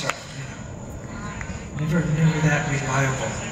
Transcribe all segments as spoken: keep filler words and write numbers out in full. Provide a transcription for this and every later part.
these are, you know, never, never that reliable.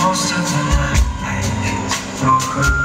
Most of the night.